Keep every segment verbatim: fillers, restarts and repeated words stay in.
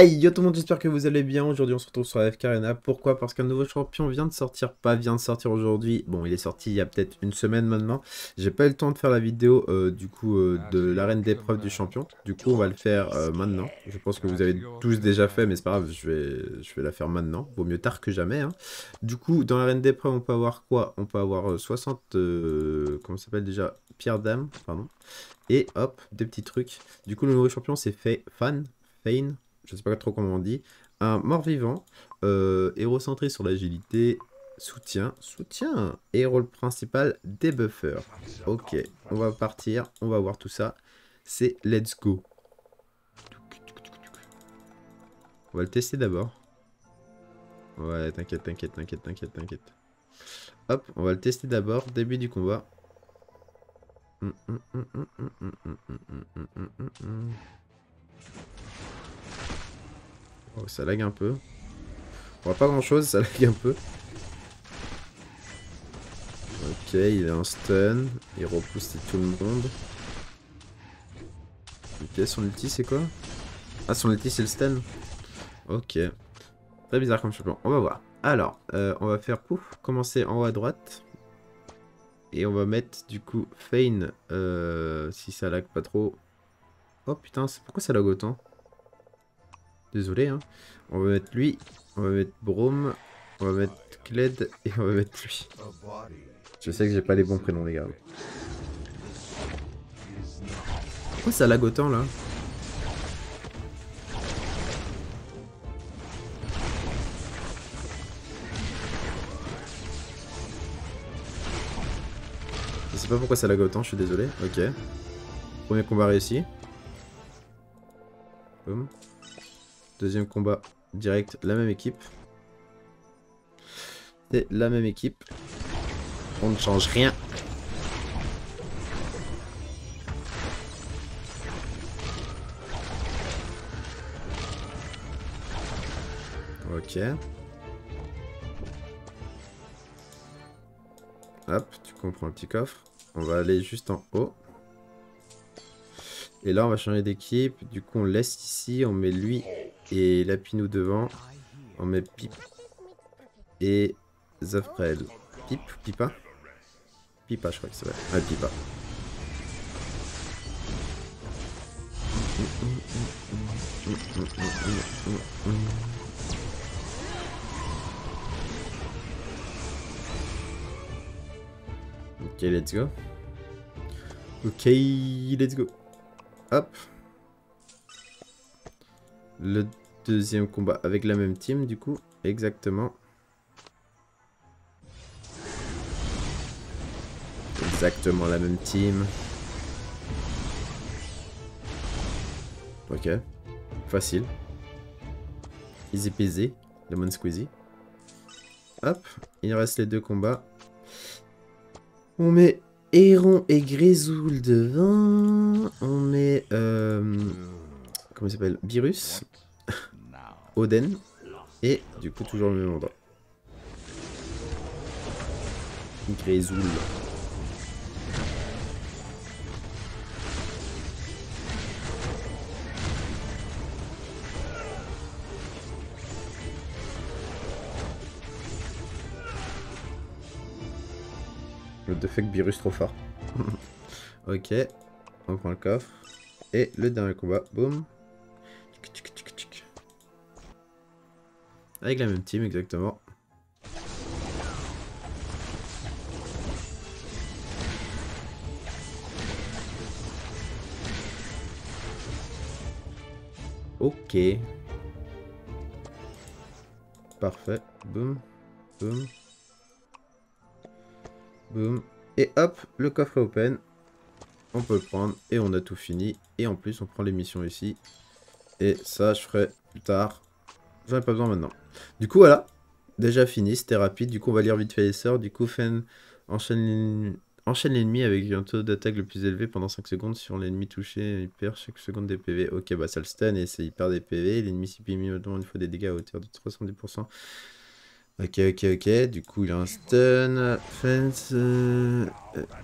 Hey yo tout le monde, j'espère que vous allez bien. Aujourd'hui on se retrouve sur A F K Arena. Pourquoi? Parce qu'un nouveau champion vient de sortir, pas vient de sortir aujourd'hui. Bon, il est sorti il y a peut-être une semaine maintenant. J'ai pas eu le temps de faire la vidéo euh, du coup euh, de l'arène d'épreuve du champion. Du coup on va le faire euh, maintenant. Je pense que vous avez tous déjà fait, mais c'est pas grave, je vais, je vais la faire maintenant. Vaut mieux tard que jamais. Hein. Du coup dans l'arène d'épreuve on peut avoir quoi? On peut avoir euh, soixante, euh, comment ça s'appelle déjà, pierre d'âme, pardon. Et hop, des petits trucs. Du coup le nouveau champion c'est Fane, Fane. Je sais pas trop comment on dit, un mort-vivant, euh, héros centré sur l'agilité, soutien, soutien, et rôle principal, débuffer. Ok, on va partir, on va voir tout ça, c'est let's go. On va le tester d'abord. Ouais, t'inquiète, t'inquiète, t'inquiète, t'inquiète, t'inquiète. Hop, on va le tester d'abord, début du combat. Hum, hum, hum, hum, hum, hum, hum, hum, hum, hum, hum. Oh, ça lag un peu. On voit pas grand chose, ça lag un peu. Ok, il est en stun. Il repousse tout le monde. Ok, son ulti c'est quoi? Ah, son ulti c'est le stun. Ok. Très bizarre comme champion. On va voir. Alors, euh, on va faire pouf. Commencer en haut à droite. Et on va mettre du coup Fane. Euh, si ça lag pas trop. Oh putain, pourquoi ça lag autant? Désolé, hein. On va mettre lui, on va mettre Brom, on va mettre Kled et on va mettre lui. Je sais que j'ai pas les bons prénoms, les gars. Pourquoi ça lag autant là? Je sais pas pourquoi ça lag autant, je suis désolé. Ok. Premier combat réussi. Boum. Deuxième combat direct, la même équipe. C'est la même équipe. On ne change rien. Ok. Hop, tu comprends le petit coffre. On va aller juste en haut. Et là on va changer d'équipe. Du coup on laisse ici, on met lui et Lapinou devant. On met Pip et Zofred. Pip, Pipa Pipa je crois que c'est vrai. Ah Pipa. Ok let's go. Ok let's go. Hop. Le deuxième combat avec la même team du coup. Exactement. Exactement la même team. Ok. Facile. Easy peasy. Lemon squeezy. Hop. Il reste les deux combats. On met... Héron et Grezhul devant. On met euh, comment il s'appelle, Virus, Oden et du coup toujours le même endroit. Grezhul. De fait que virus trop fort. Ok, on prend le coffre. Et le dernier combat, boum. Avec la même team, exactement. Ok. Parfait, boum, boum. Boom. Et hop, le coffre est open. On peut le prendre et on a tout fini. Et en plus, on prend les missions ici. Et ça, je ferai plus tard. J'en ai pas besoin maintenant. Du coup, voilà. Déjà fini, c'était rapide. Du coup, on va lire vite fait les sorts. Du coup, Fane enchaîne l'ennemi avec un taux d'attaque le plus élevé pendant cinq secondes. Sur l'ennemi touché, il perd chaque seconde des P V. Ok, bah ça le stun et il perd des P V. L'ennemi subit immédiatement une fois des dégâts à hauteur de soixante-dix pour cent. Ok, ok, ok. Du coup, il a un stun. Fence. Euh...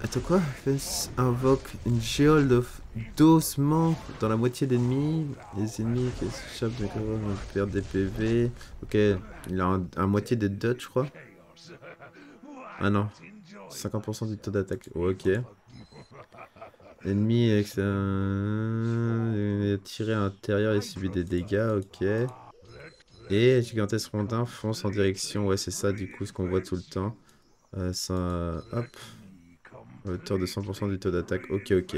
Attends, quoi? Fence invoque une géole d'ossement dans la moitié d'ennemis. Les ennemis qui s'échappent de cover vont perdre des P V. Ok, il a un, un moitié des dots, je crois. Ah non. cinquante pour cent du taux d'attaque. Oh, ok. L'ennemi est un... tiré à l'intérieur et subit des dégâts. Ok. Et Gigantesque Rondin fonce en direction, ouais c'est ça du coup ce qu'on voit tout le temps. Euh, ça, hop, hauteur de cent pour cent du taux d'attaque, ok ok.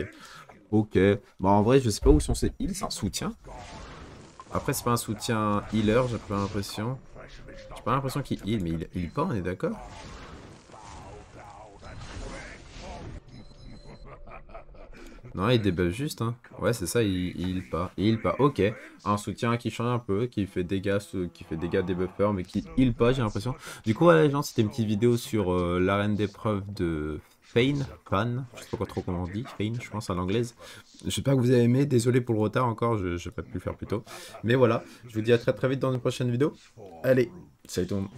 Ok, bah en vrai je sais pas où sont ces heals, c'est un soutien. Après c'est pas un soutien healer, j'ai pas l'impression. J'ai pas l'impression qu'il heal, mais il heal pas, on est d'accord? Non, il débuff juste, hein. Ouais, c'est ça, il, il heal pas. Il heal pas, ok. Un soutien qui change un peu, qui fait dégâts, qui fait dégâts des buffers, mais qui heal pas, j'ai l'impression. Du coup, voilà, les gens, c'était une petite vidéo sur euh, l'arène d'épreuve de Fane. Fane, je sais pas trop comment on dit. Fane, je pense à l'anglaise. J'espère que vous avez aimé. Désolé pour le retard encore, je n'ai pas pu le faire plus tôt. Mais voilà, je vous dis à très très vite dans une prochaine vidéo. Allez, salut tout le monde.